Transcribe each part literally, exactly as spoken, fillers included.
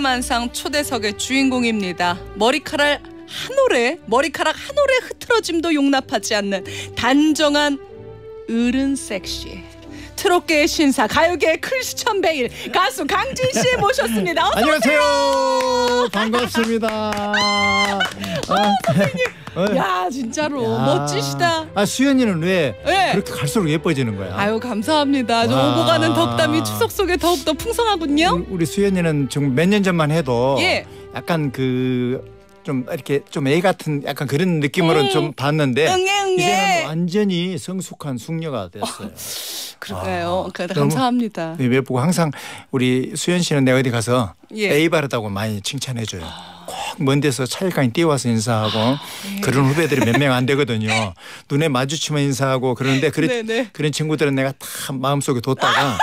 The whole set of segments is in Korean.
천태만상 초대석의 주인공입니다. 머리카락 한 올에 머리카락 한 올에 흐트러짐도 용납하지 않는 단정한 어른 섹시. 트롯계의 신사, 가요계의 크리스천 베일, 가수 강진 씨 모셨습니다. 어서 안녕하세요. 오세요. 반갑습니다. 어, 선생님. 네. 야, 진짜로 야. 멋지시다. 아, 수현이는 왜 네. 그렇게 갈수록 예뻐지는 거야? 아유, 감사합니다. 좀 오고 가는 덕담이 추석 속에 더욱더 풍성하군요. 우리 수현이는 지금 몇 년 전만 해도 예. 약간 그 좀 이렇게 좀 애 같은 약간 그런 느낌으로는 음. 좀 봤는데 응애, 응애. 이제는 완전히 성숙한 숙녀가 됐어요. 어. 그럴까요? 아, 그러니까 감사합니다. 네, 왜 보고 항상 우리 수현 씨는 내가 어디 가서 예. 에이 바르다고 많이 칭찬해 줘요. 아. 꼭 먼 데서 차일까지 뛰어와서 인사하고 아, 네. 그런 후배들이 몇 명 안 되거든요. 눈에 마주치면 인사하고 그러는데 그래, 그런 친구들은 내가 다 마음속에 뒀다가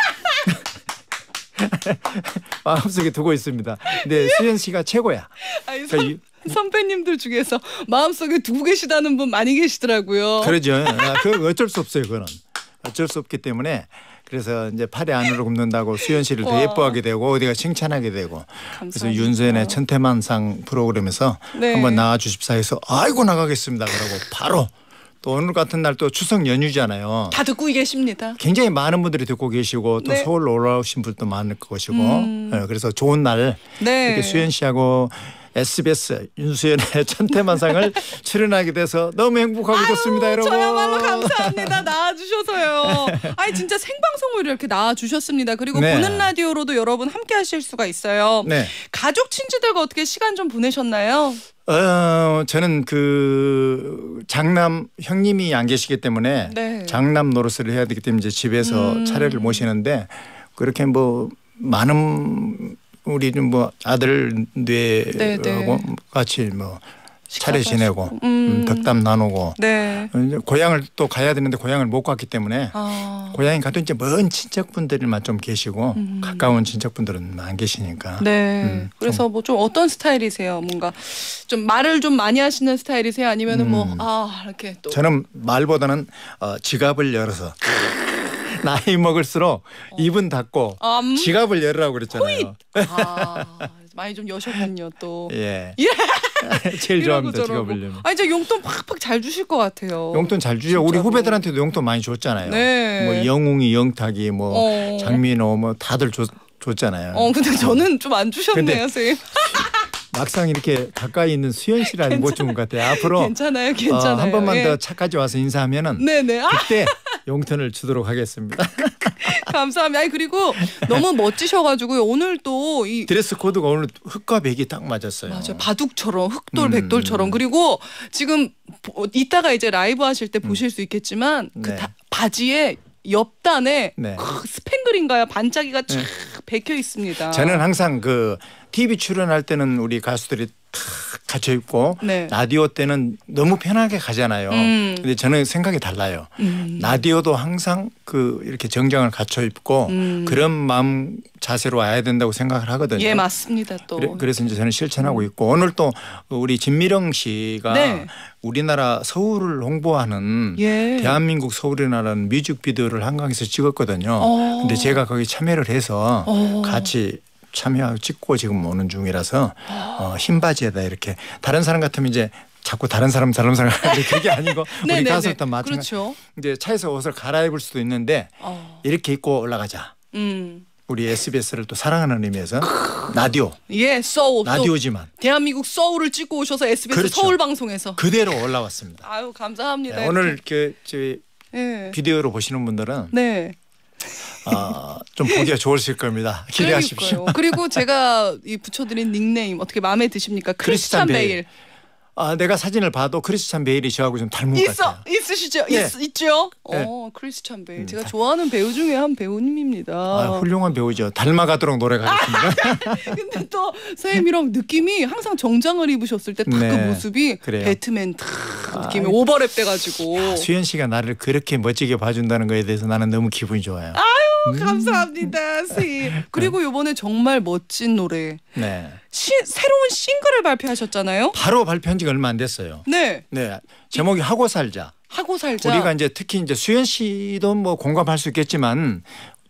마음속에 두고 있습니다. 근데 예. 수현 씨가 최고야. 아니, 선... 그러니까 선배님들 중에서 마음속에 두고 계시다는 분 많이 계시더라고요. 그러죠. 아, 그거 어쩔 수 없어요. 그건 어쩔 수 없기 때문에 그래서 이제 팔이 안으로 굽는다고 수현 씨를 더 예뻐하게 되고 어디가 칭찬하게 되고 감사합니다. 그래서 윤수현의 천태만상 프로그램에서 네. 한번 나와 주십사 해서 아이고 나가겠습니다. 그러고 바로 또 오늘 같은 날 또 추석 연휴잖아요. 다 듣고 계십니다. 굉장히 많은 분들이 듣고 계시고 또 네. 서울로 올라오신 분도 많을 것이고 음. 네, 그래서 좋은 날 네. 이렇게 수현 씨하고 에스비에스 윤수현의 천태만상을 출연하게 돼서 너무 행복하고 아유, 좋습니다, 여러분. 저야말로 감사합니다. 나와주셔서요. 아니 진짜 생방송으로 이렇게 나와주셨습니다. 그리고 네. 보는 라디오로도 여러분 함께하실 수가 있어요. 네. 가족 친지들과 어떻게 시간 좀 보내셨나요? 어, 저는 그 장남 형님이 안 계시기 때문에 네. 장남 노릇을 해야 되기 때문에 이제 집에서 음. 차례를 모시는데 그렇게 뭐 많은 우리는 뭐 아들 뇌하고 같이 뭐 차례 지내고 음. 덕담 나누고 네. 고향을 또 가야 되는데 고향을 못 갔기 때문에 아. 고향에 가도 이제 먼 친척분들만 좀 계시고 음. 가까운 친척분들은 안 계시니까 네. 음, 그래서 좀. 뭐 좀 어떤 스타일이세요? 뭔가 좀 말을 좀 많이 하시는 스타일이세요? 아니면은 음. 뭐 아 이렇게 또 저는 말보다는 어, 지갑을 열어서 나이 먹을수록 어. 입은 닫고 음. 지갑을 열으라고 그랬잖아요. 아, 많이 좀 여셨군요 또. 예. 예. 제일 좋아합니다 지갑을 열면. 아니 이제 용돈 팍팍 잘 주실 것 같아요. 용돈 잘 주죠. 우리 후배들한테도 용돈 많이 줬잖아요. 네. 뭐 영웅이, 영탁이, 뭐 어. 장민호, 뭐 다들 줬, 줬잖아요. 어, 근데 저는 좀 안 주셨네요, 선생님. 막상 이렇게 가까이 있는 수현 씨라는 못 준 것 같아요. 앞으로 괜찮아요, 괜찮아요. 어, 한 번만 예. 더 차까지 와서 인사하면은 네네. 그때 용돈을 주도록 하겠습니다. 감사합니다. 아니, 그리고 너무 멋지셔가지고요. 오늘 또 이 드레스 코드가 오늘 흑과 백이 딱 맞았어요. 맞아요. 바둑처럼 흑돌 음. 백돌처럼. 그리고 지금 이따가 이제 라이브 하실 때 음. 보실 수 있겠지만 네. 그 다, 바지에 옆단에 네. 크, 스팽글인가요? 반짝이가 쫙 네. 베껴 있습니다. 저는 항상 그 티비 출연할 때는 우리 가수들이 탁 갇혀 있고 네. 라디오 때는 너무 편하게 가잖아요. 음. 근데 저는 생각이 달라요. 음. 라디오도 항상 그 이렇게 정장을 갖춰 입고 음. 그런 마음 자세로 와야 된다고 생각을 하거든요. 예, 맞습니다. 또 그래, 그래서 이제 저는 실천하고 있고 오늘 또 우리 진미령 씨가 네. 우리나라 서울을 홍보하는 예. 대한민국 서울의 나라는 뮤직비디오를 한강에서 찍었거든요. 오. 근데 제가 거기 참여를 해서 오. 같이 참여하고 찍고 지금 오는 중이라서 어, 흰 바지에다 이렇게 다른 사람 같으면 이제 자꾸 다른 사람 다른 사람 하는데 그게 아니고 우리 가수도 마찬가지. 그렇죠. 이제 차에서 옷을 갈아입을 수도 있는데 어. 이렇게 입고 올라가자. 음. 우리 에스비에스를 또 사랑하는 의미에서 라디오. 예, 서울. 라디오지만. 대한민국 서울을 찍고 오셔서 에스비에스 그렇죠. 서울 방송에서 그대로 올라왔습니다. 아유 감사합니다. 네, 오늘 그 저희 예. 비디오로 보시는 분들은. 네. 아, 좀 보기가 좋으실 겁니다. 기대하십시오. 그러니까요. 그리고 제가 이 붙여드린 닉네임 어떻게 마음에 드십니까? 크리스찬 베일. 베일. 아, 내가 사진을 봐도 크리스찬 베일이 저하고 좀 닮은 있어, 것 같아요. 있으시죠? 네. 있, 있죠? 네. 어, 크리스찬 베일. 제가 좋아하는 배우 중에 한 배우님입니다. 아, 훌륭한 배우죠. 닮아가도록 노력하겠습니다. 아, 근데 또 선생님 이런 느낌이 항상 정장을 입으셨을 때 딱 그 네. 모습이 그래요. 배트맨 탁 느낌이 아, 오버랩 돼가지고. 수현 씨가 나를 그렇게 멋지게 봐준다는 거에 대해서 나는 너무 기분이 좋아요. 아유 음. 감사합니다. 선생님. 그리고 이번에 정말 멋진 노래. 네. 시, 새로운 싱글을 발표하셨잖아요. 바로 발표한 지 얼마 안 됐어요. 네. 네. 제목이 하고 살자. 하고 살자. 우리가 이제 특히 이제 수현 씨도 뭐 공감할 수 있겠지만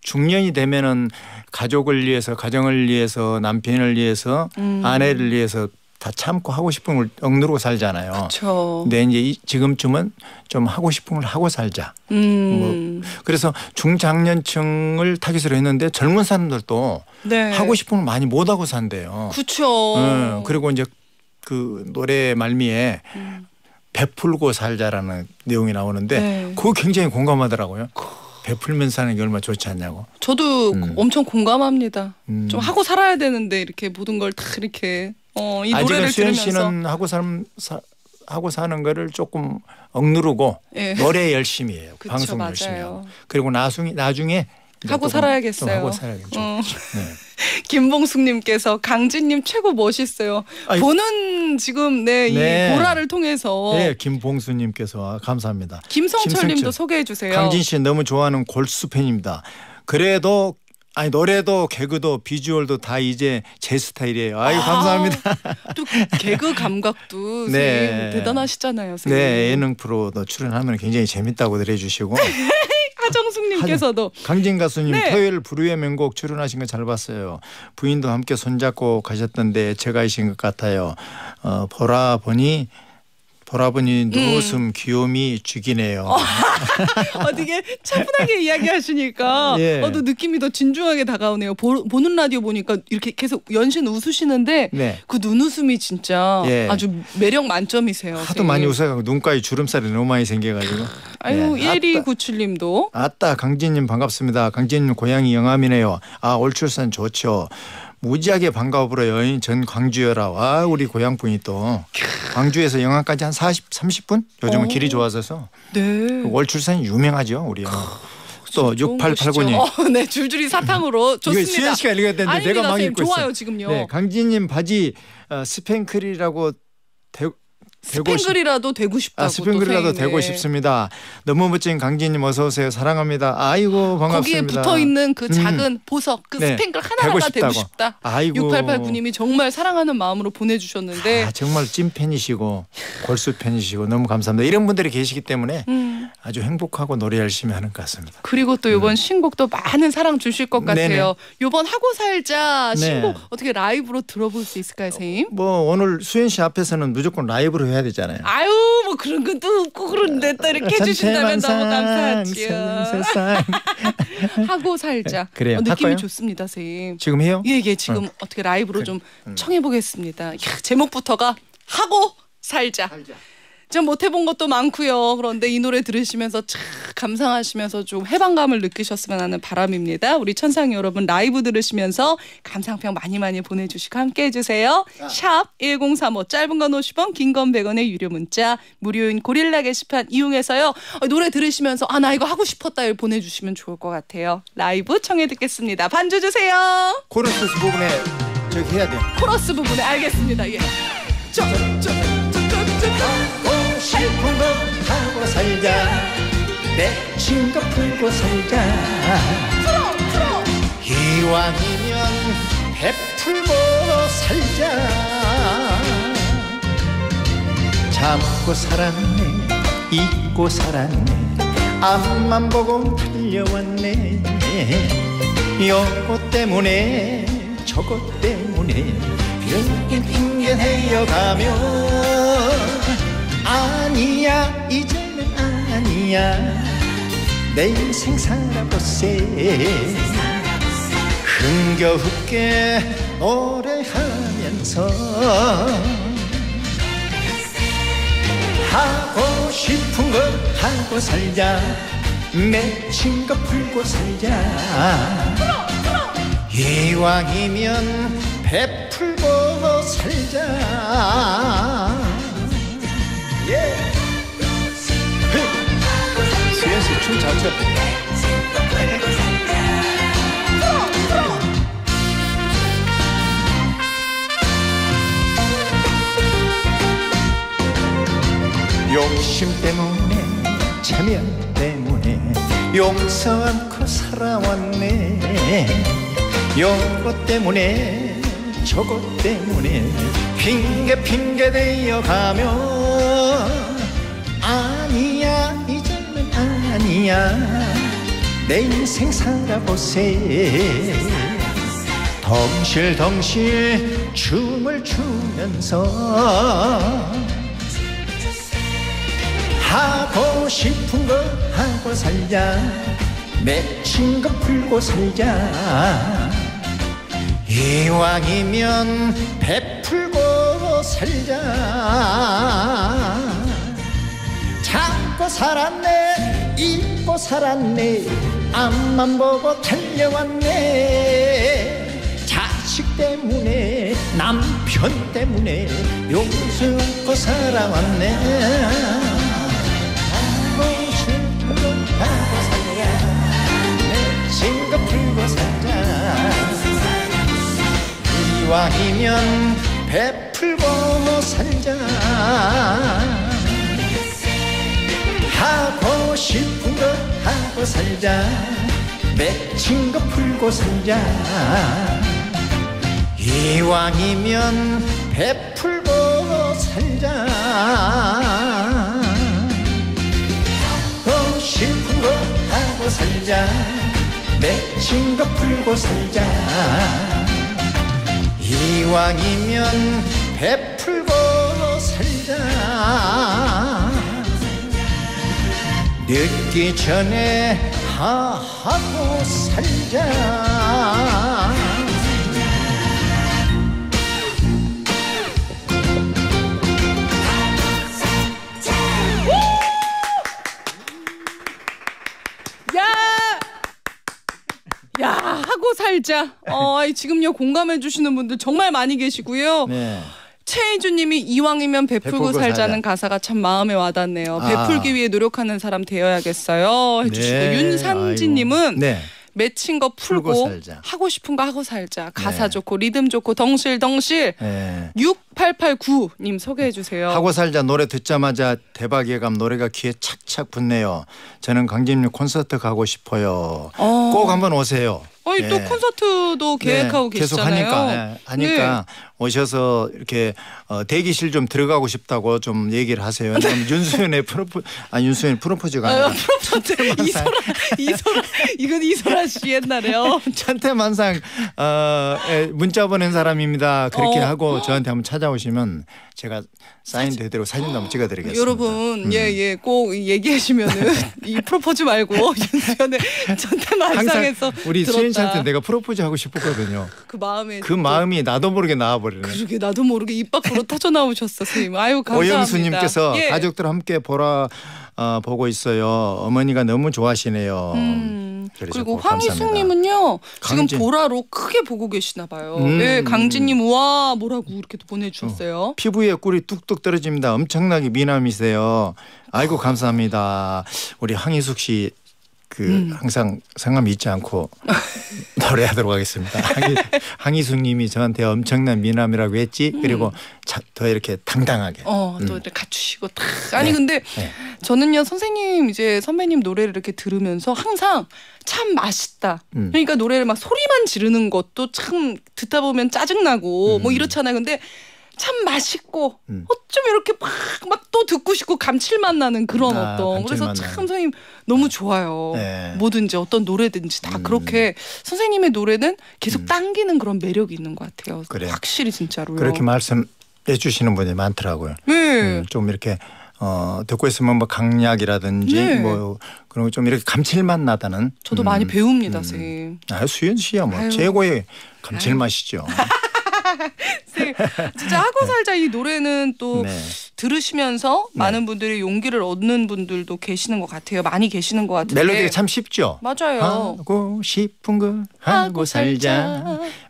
중년이 되면은 가족을 위해서, 가정을 위해서, 남편을 위해서, 음. 아내를 위해서 다 참고 하고 싶은 걸 억누르고 살잖아요. 그렇죠. 근데 이제 지금쯤은 좀 하고 싶은 걸 하고 살자. 음. 뭐 그래서 중장년층을 타깃으로 했는데 젊은 사람들도 네. 하고 싶은 걸 많이 못 하고 산대요. 그렇죠. 음, 그리고 이제 그 노래 말미에 음. 베풀고 살자라는 내용이 나오는데 네. 그거 굉장히 공감하더라고요. 베풀면서 사는 게 얼마나 좋지 않냐고. 저도 음. 엄청 공감합니다. 음. 좀 하고 살아야 되는데 이렇게 모든 걸 다 이렇게. 어, 이 노래를 들으면서 아직은 수현 씨는 하고, 살, 사, 하고 사는 거를 조금 억누르고 예. 노래 열심히 해요. 그쵸, 방송 맞아요. 열심히 해요. 그리고 나중에, 나중에 하고 살아야겠어요. 하고 살아야겠죠. 어. 네. 김봉숙님께서 강진님 최고 멋있어요. 아이, 보는 지금 네, 네. 이 보라를 통해서. 네, 김봉수님께서 감사합니다. 김성철님도 소개해 주세요. 강진 씨 너무 좋아하는 골수 팬입니다. 그래도 아니 노래도 개그도 비주얼도 다 이제 제 스타일이에요. 아유 아, 감사합니다. 또 개그 감각도 네. 선생님, 대단하시잖아요. 선생님. 네. 예능 프로도 출연하면 굉장히 재밌다고들 해주시고. 하정숙님께서도. 강진 가수님 네. 토요일 불후의 명곡 출연하신 거 잘 봤어요. 부인도 함께 손잡고 가셨던데 제가이신 것 같아요. 어, 보라 보니. 보라보니 눈웃음 음. 귀요미 죽이네요. 어, 어, 되게 차분하게 이야기하시니까 예. 어, 또 느낌이 더 진중하게 다가오네요. 보, 보는 라디오 보니까 이렇게 계속 연신 웃으시는데 네. 그 눈웃음이 진짜 예. 아주 매력 만점이세요. 하도 선생님. 많이 웃어가지고 눈가에 주름살이 너무 많이 생겨가지고. 아유 예. 일이구칠님도. 아따 강진님 반갑습니다. 강진님 고향이 영암이네요. 아 올 출산 좋죠. 무지하게 반가워 불어요. 전 광주여라. 와 우리 고향분이 또 광주에서 영암까지 한 사십, 삼십 분? 요즘은 오. 길이 좋아져서 네. 월 출산이 유명하죠. 우리 영암. 또 육팔팔구님. 어, 네 줄줄이 사탕으로 좋습니다. 수현 씨가 읽어야 되는데 아닙니다, 내가 막 읽고 좋아요, 있어. 지금요. 네, 강진님 바지 어, 스팽클이라고 대 스팽글이라도 되고 싶다고. 아, 스팽글이라도 되고 싶습니다. 너무 멋진 강진님 어서 오세요. 사랑합니다. 아이고 반갑습니다. 거기에 붙어있는 그 작은 음. 보석 그 네. 스팽글 하나라도 되고, 되고 싶다. 아이고. 육팔팔구님이 정말 사랑하는 마음으로 보내주셨는데. 아, 정말 찐팬이시고 골수팬이시고 너무 감사합니다. 이런 분들이 계시기 때문에 음. 아주 행복하고 노래 열심히 하는 것 같습니다. 그리고 또 이번 음. 신곡도 많은 사랑 주실 것 같아요. 네네. 이번 하고 살자 신곡 네. 어떻게 라이브로 들어볼 수 있을까요 선생님? 뭐 오늘 수현 씨 앞에서는 무조건 라이브로 해야 되잖아요. 아유 뭐 그런 것도 없고 그런데 또 이렇게 해주신다면 너무 감사하지요. 하고 살자. 그래요. 어, 느낌이 할까요? 좋습니다, 선생님. 지금 해요? 예예 예, 지금 응. 어떻게 라이브로 그래. 좀 응. 청해보겠습니다. 야, 제목부터가 하고 살자. 살자. 좀 못해본 것도 많고요. 그런데 이 노래 들으시면서 참 감상하시면서 좀 해방감을 느끼셨으면 하는 바람입니다. 우리 천상 여러분 라이브 들으시면서 감상평 많이 많이 보내주시고 함께해 주세요. 샵 일공삼오 짧은 건 오십 원 긴 건 백 원의 유료 문자 무료인 고릴라 게시판 이용해서요. 노래 들으시면서 아 나 이거 하고 싶었다 보내주시면 좋을 것 같아요. 라이브 청해 듣겠습니다. 반주 주세요. 코러스 부분에 저기 해야 돼요. 코러스 부분에 알겠습니다. 예. 저, 저, 저, 저, 저. 싶은 거 하고 살자. 내 친구 풀고 살자. 풀어 풀어. 이왕이면 베풀고 살자. 참고 살았네 잊고 살았네 앞만 보고 달려왔네. 요것 때문에 저것 때문에 빙빙 핑계 헤어가며 아니야 이제는 아니야 내 인생 살아보세. 흥겹게 노래하면서 하고 싶은 거 하고 살자. 맺힌 거 풀고 살자. 이왕이면 베풀고 살자. 예. 수현 씨 춤 잘 춰. 욕심 때문에 체면 때문에 용서 않고 살아왔네. 요것 때문에 저것 때문에 핑계 핑계 대어가며 아니야 이제는 아니야 내 인생 살아보세. 덩실덩실 춤을 추면서 하고 싶은 거 하고 살자. 맺힌 거 풀고 살자. 이왕이면 베풀고 살자. 참고 살았네 잊고 살았네 앞만 보고 달려왔네. 자식 때문에 남편 때문에 용서 없고 살아왔네. 싱거 풀고 살자. 이왕이면 베풀고 살자. 하고 싶은 거 하고 살자. 맺힌 거 풀고 살자. 이왕이면 베풀고 살자. 하고 싶은 거 하고 살자. 맺힌 거 풀고 살자. 이왕이면 베풀고 살자. 늦기 전에 하하고 살자. 야, 하고 살자. 어, 지금요 공감해 주시는 분들 정말 많이 계시고요. 네. 최혜주님이 이왕이면 베풀고, 베풀고 살자는 살자. 가사가 참 마음에 와닿네요. 아. 베풀기 위해 노력하는 사람 되어야겠어요 해주시고. 네. 윤상진님은 네. 맺힌 거 풀고, 풀고 살자. 하고 싶은 거 하고 살자. 가사 네. 좋고 리듬 좋고 덩실덩실. 네. 육팔팔구님 소개해 주세요. 하고 살자 노래 듣자마자 대박 예감. 노래가 귀에 착착 붙네요. 저는 강진님 콘서트 가고 싶어요. 어. 꼭 한번 오세요. 아니 네. 또 콘서트도 계획하고 네. 계시잖아요. 계속 하니까, 네. 하니까 네. 오셔서 이렇게 어, 대기실 좀 들어가고 싶다고 좀 얘기를 하세요. 윤수현의 프로포즈, 아 윤수현 프로포즈가 아니라 이소라, 이소라, 이건 이소라 씨 옛날에요. 천태만상 어, 문자 보낸 사람입니다. 그렇게 어. 하고 저한테 한번 찾아오시면 제가 사인 되도록 사진 한번 찍어드리겠습니다. 여러분 예예 음. 꼭 얘기하시면은 이 프로포즈 말고 윤수현의 천태만상에서 우리 수현 씨한테 내가 프로포즈 하고 싶었거든요. 그 마음에 그 마음이 나도 모르게 나와버리네. 그러게 나도 모르게 입 밖으로 터져 나오셨어 선생님. 아유 감사합니다. 오영수님께서 예. 가족들 함께 보라 어, 보고 있어요. 어머니가 너무 좋아하시네요. 음. 그리고 황희숙님은요 지금 보라로 크게 보고 계시나 봐요. 음. 네, 강진님 우와 뭐라고 이렇게 보내주셨어요. 어. 피부에 꿀이 뚝뚝 떨어집니다. 엄청나게 미남이세요. 아이고 감사합니다. 우리 황희숙 씨 그 음. 항상 상함 잊지 않고 노래하도록 하겠습니다. 항이, 항이숙님이 저한테 엄청난 미남이라고 했지. 음. 그리고 자, 더 이렇게 당당하게 어, 음. 또 이렇게 갖추시고 탁. 아니 네. 근데 네. 저는요 선생님 이제 선배님 노래를 이렇게 들으면서 항상 참 맛있다. 음. 그러니까 노래를 막 소리만 지르는 것도 참 듣다 보면 짜증나고 음. 뭐 이렇잖아요. 근데 참 맛있고 음. 어쩜 이렇게 막 막 또 듣고 싶고 감칠맛 나는 그런 아, 어떤 그래서 참 선생님 너무 좋아요. 네. 뭐든지 어떤 노래든지 다 음. 그렇게 선생님의 노래는 계속 음. 당기는 그런 매력이 있는 것 같아요. 그래. 확실히 진짜로요. 그렇게 말씀해 주시는 분이 많더라고요. 네. 음, 좀 이렇게 어, 듣고 있으면 뭐 강약이라든지 네. 뭐 그런 거 좀 이렇게 감칠맛 나다는. 저도 음, 많이 배웁니다, 음. 선생님. 아, 수현 씨야 뭐 아유. 최고의 감칠맛이죠. 진짜 하고 살자 이 노래는 또 네. 들으시면서 네. 많은 분들이 용기를 얻는 분들도 계시는 것 같아요. 많이 계시는 것 같은데 멜로디가 참 쉽죠. 맞아요. 하고 싶은 거 하고 살자, 살자.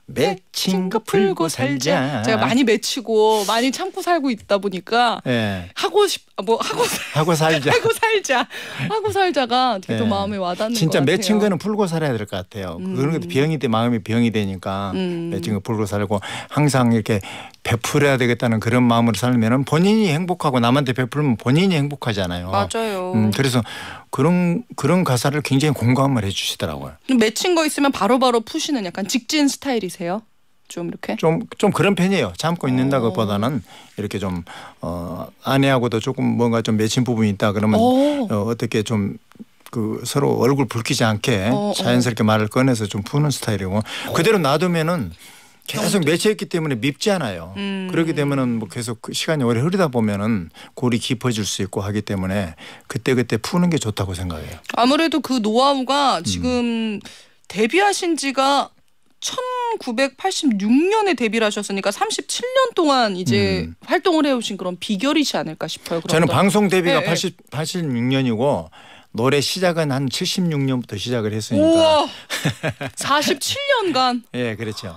맺힌 거 풀고 살자. 제가 많이 맺히고 많이 참고 살고 있다 보니까 네. 하고 싶 뭐 하고 하고 살자 하고 살자 하고 살자가 되게 네. 더 마음에 와닿는 진짜 것 같아요. 진짜 맺힌 거는 풀고 살아야 될 것 같아요. 음. 그런 것도 병이 돼 마음이 병이 되니까 음. 맺힌 거 풀고 살고 항상 이렇게 베풀어야 되겠다는 그런 마음으로 살면은 본인이 행복하고 남한테 베풀면 본인이 행복하잖아요. 맞아요. 음, 그래서 그런 그런 가사를 굉장히 공감을 해주시더라고요. 맺힌 거 있으면 바로바로 바로 푸시는 약간 직진 스타일이세요? 좀 이렇게 좀, 좀 그런 편이에요. 참고 있는다 그보다는 이렇게 좀 어, 아내하고도 조금 뭔가 좀 맺힌 부분이 있다 그러면 어, 어떻게 좀 그 서로 얼굴 붉히지 않게 어, 자연스럽게 어. 말을 꺼내서 좀 푸는 스타일이고 어. 그대로 놔두면은 계속 매체했기 때문에 밉지 않아요. 음. 그렇게 되면은 뭐 계속 시간이 오래 흐르다 보면은 골이 깊어질 수 있고 하기 때문에 그때 그때 푸는 게 좋다고 생각해요. 아무래도 그 노하우가 지금 음. 데뷔하신 지가 천구백팔십육 년에 데뷔를 하셨으니까 삼십칠 년 동안 이제 음. 활동을 해오신 그런 비결이지 않을까 싶어요. 저는 방송 데뷔가 네, 팔십, 팔십육 년이고 노래 시작은 한 칠십육 년부터 시작을 했으니까. 우와, 사십칠 년간. 예, 네, 그렇죠.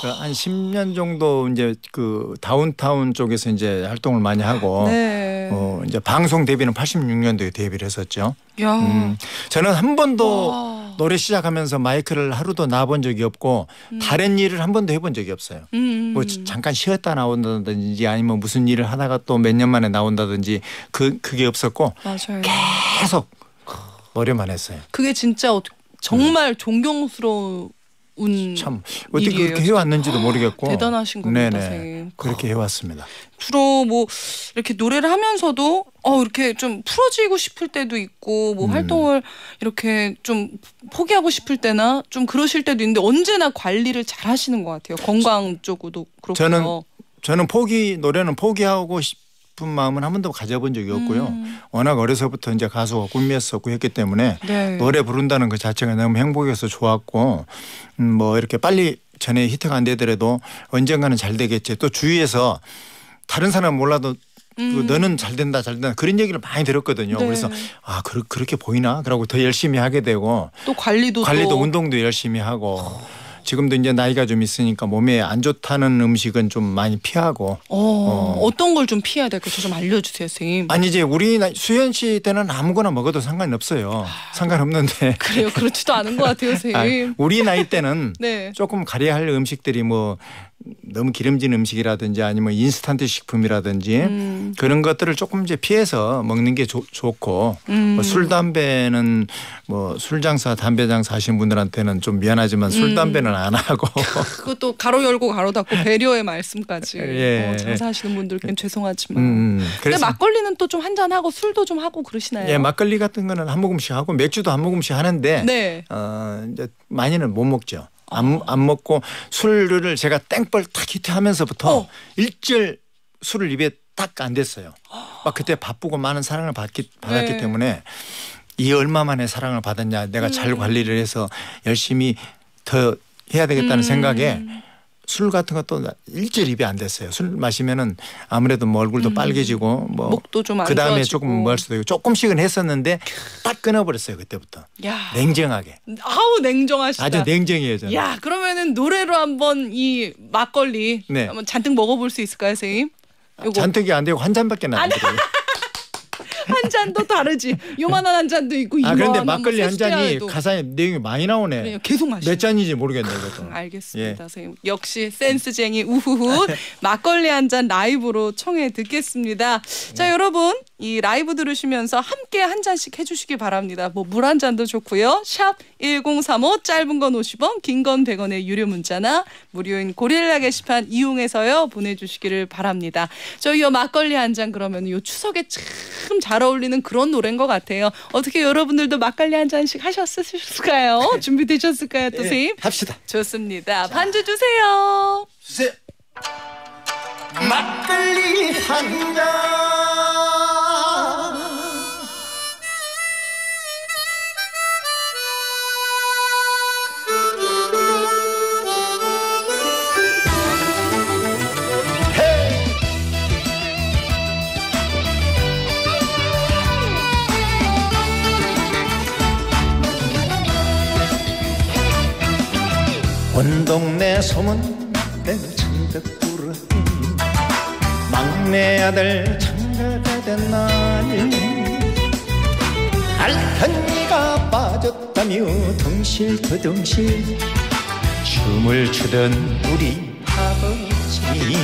그러니까 한 십 년 정도 이제 그 다운타운 쪽에서 이제 활동을 많이 하고 네. 어, 이제 방송 데뷔는 팔십육 년도에 데뷔를 했었죠. 야. 음, 저는 한 번도 와. 노래 시작하면서 마이크를 하루도 놔본 적이 없고 음. 다른 일을 한 번도 해본 적이 없어요. 음. 뭐 잠깐 쉬었다 나온다든지 아니면 무슨 일을 하다가 또 몇 년 만에 나온다든지 그, 그게 없었고 맞아요. 계속 노래만 했어요. 그게 진짜 정말 음. 존경스러운 참 어떻게 일이에요, 그렇게 해왔는지도 진짜. 모르겠고 대단하신 겁니다, 선생님. 그렇게 해왔습니다. 주로 뭐 이렇게 노래를 하면서도 어 이렇게 좀 풀어지고 싶을 때도 있고 뭐 음. 활동을 이렇게 좀 포기하고 싶을 때나 좀 그러실 때도 있는데 언제나 관리를 잘 하시는 것 같아요. 건강 쪽도 그렇고요. 저는 저는 포기 노래는 포기하고 싶. 마음은 한 번도 가져본 적이 없고요. 음. 워낙 어려서부터 이제 가수가 꿈이었었고 했기 때문에 네. 노래 부른다는 그 자체가 너무 행복해서 좋았고 음 뭐 이렇게 빨리 전에 히트가 안 되더라도 언젠가는 잘 되겠지. 또 주위에서 다른 사람 몰라도 음. 너는 잘 된다 잘 된다 그런 얘기를 많이 들었거든요. 네. 그래서 아 그러, 그렇게 보이나? 그러고 더 열심히 하게 되고 또 관리도 관리도 또. 운동도 열심히 하고 어. 지금도 이제 나이가 좀 있으니까 몸에 안 좋다는 음식은 좀 많이 피하고. 어, 어. 어떤 걸 좀 피해야 될까 좀 알려주세요, 선생님. 아니 이제 우리 수현 씨 때는 아무거나 먹어도 상관없어요. 아, 상관없는데. 그래요, 그렇지도 않은 것 같아요, 선생님. 아, 우리 나이 때는 네. 조금 가려야 할 음식들이 뭐 너무 기름진 음식이라든지 아니면 인스턴트 식품이라든지 음. 그런 것들을 조금 이제 피해서 먹는 게 조, 좋고 음. 뭐 술 담배는 뭐 술 장사 담배 장사 하시는 분들한테는 좀 미안하지만 술 음. 담배는 안 하고 그것도 가로 열고 가로 닫고 배려의 말씀까지 예. 어, 장사하시는 분들께는 죄송하지만 음. 근데 막걸리는 또 좀 한잔 하고 술도 좀 하고 그러시나요? 예, 막걸리 같은 거는 한 모금씩 하고 맥주도 한 모금씩 하는데 네. 어, 이제 많이는 못 먹죠. 안, 안 먹고 술을 제가 땡벌 탁 히트하면서부터 어. 일절 술을 입에 딱 안 댔어요. 막 그때 바쁘고 많은 사랑을 받기, 받았기 네. 때문에 이 얼마 만에 사랑을 받았냐 내가 음. 잘 관리를 해서 열심히 더 해야 되겠다는 음. 생각에 술 같은 것도 일절 입에 안 댔어요. 술 마시면은 아무래도 뭐 얼굴도 음. 빨개지고 뭐 목도 좀 안 좋아지고 그다음에 조금 뭐 할 수도 있고 조금씩은 했었는데 딱 끊어버렸어요. 그때부터. 야. 냉정하게. 아우 냉정하시다. 아주 냉정해요. 저는. 야, 그러면은 노래로 한번 이 막걸리 네. 한번 잔뜩 먹어볼 수 있을까요, 선생님? 요거. 잔뜩이 안 되고 한 잔밖에 안 돼요. 한 잔도 다르지. 요만한 한 잔도 있고 이만한. 아 그런데 막걸리 한 잔이 가사에 내용이 많이 나오네. 그래요, 계속 마시네. 몇 잔인지 모르겠네요. 알겠습니다. 예. 선생님. 역시 센스쟁이 우후후. 막걸리 한 잔 라이브로 청해 듣겠습니다. 자 네. 여러분 이 라이브 들으시면서 함께 한 잔씩 해주시기 바랍니다. 뭐 물 한 잔도 좋고요. 샵 일공삼오 짧은 건 오십 원 긴 건 백 원의 유료 문자나 무료인 고릴라 게시판 이용해서요 보내주시기를 바랍니다. 저희요 막걸리 한 잔 그러면 요 추석에 참 잘 어울리는 그런 노래인 것 같아요. 어떻게 여러분들도 막걸리 한 잔씩 하셨을까요? 준비되셨을까요? 또 선생님? 예, 합시다. 좋습니다. 자. 반주 주세요. 주세요. 막걸리 한 잔 온 동네 소문대로 창덕구름 막내 아들 장가가 된 날 알턴이가 빠졌다며 덩실더덩실 춤을 추던 우리 아버지